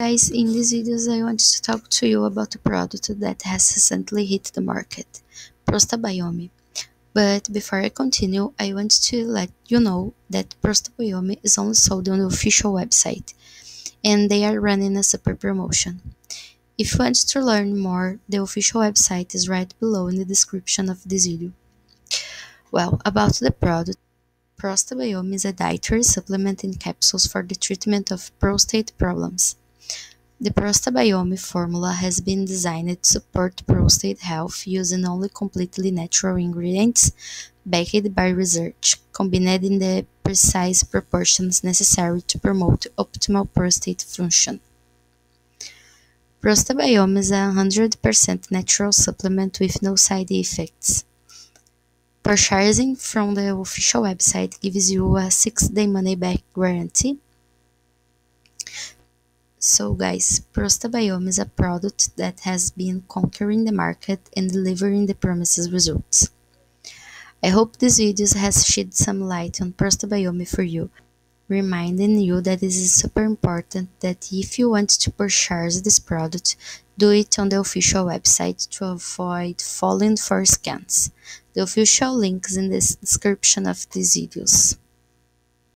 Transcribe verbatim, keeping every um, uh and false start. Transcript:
Guys, in these videos I want to talk to you about a product that has recently hit the market, ProstaBiome. But before I continue, I want to let you know that ProstaBiome is only sold on the official website, and they are running a super promotion. If you want to learn more, the official website is right below in the description of this video. Well, about the product. ProstaBiome is a dietary supplement in capsules for the treatment of prostate problems. The ProstaBiome formula has been designed to support prostate health using only completely natural ingredients backed by research, combined in the precise proportions necessary to promote optimal prostate function. ProstaBiome is a one hundred percent natural supplement with no side effects. Purchasing from the official website gives you a six day money-back guarantee. So guys, ProstaBiome is a product that has been conquering the market and delivering the promised results. I hope this video has shed some light on ProstaBiome for you, reminding you that it is super important that if you want to purchase this product, do it on the official website to avoid falling for scams. The official link is in the description of these videos.